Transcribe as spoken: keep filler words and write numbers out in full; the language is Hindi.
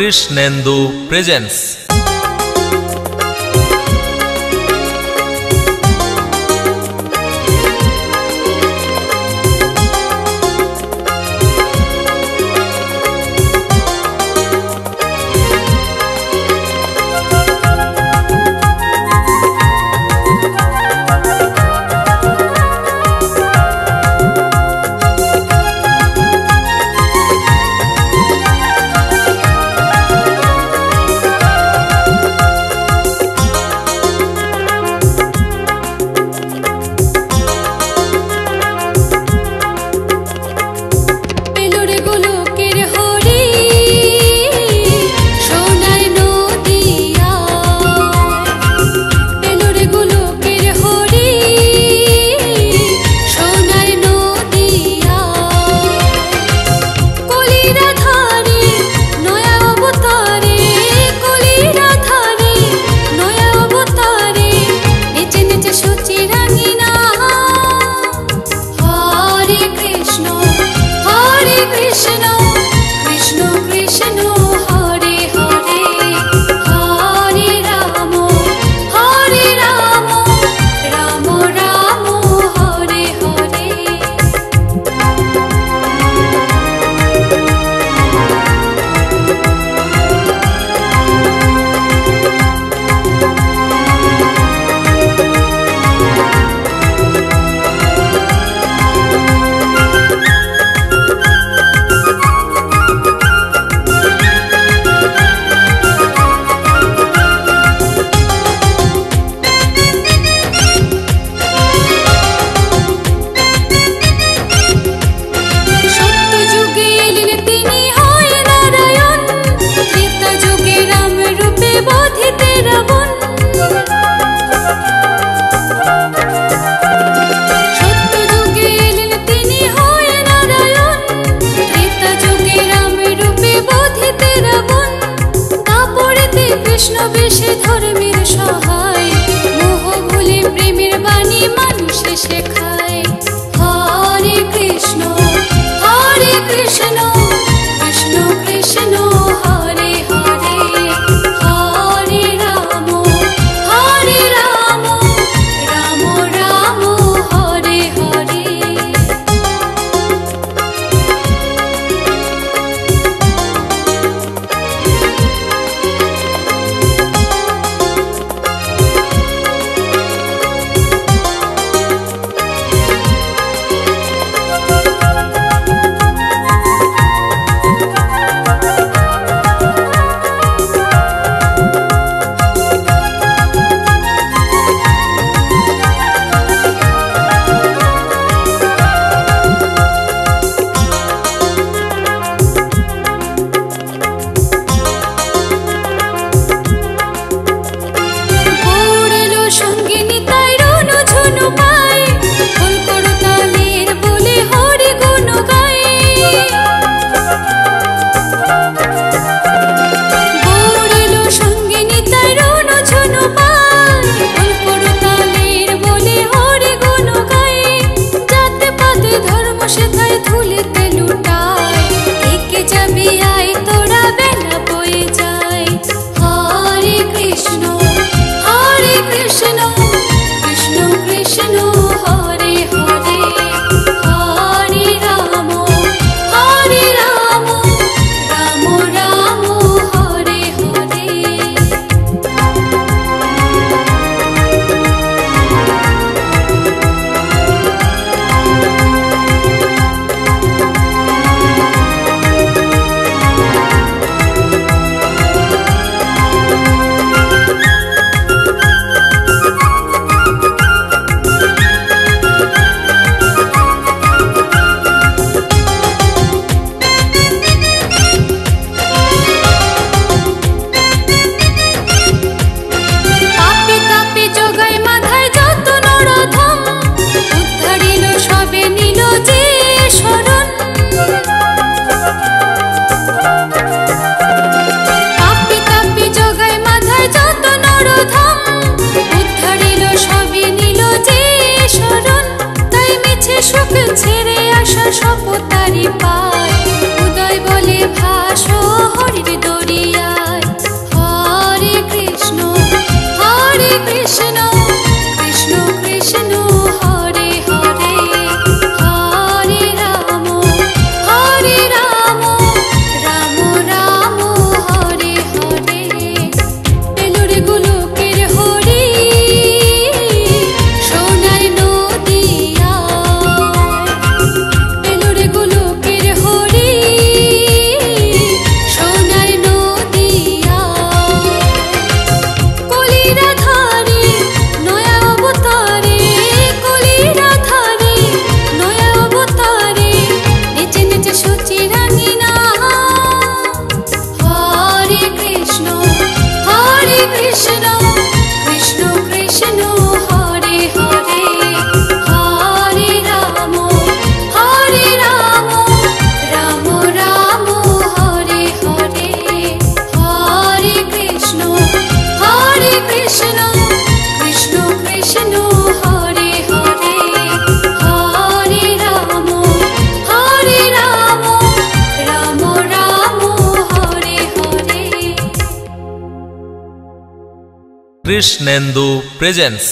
कृष्णेंदु प्रेजेंट्स। शपथारी पाय उदय बोले भासो हरिर दरिया। कृष्णेंदु प्रेजेंस।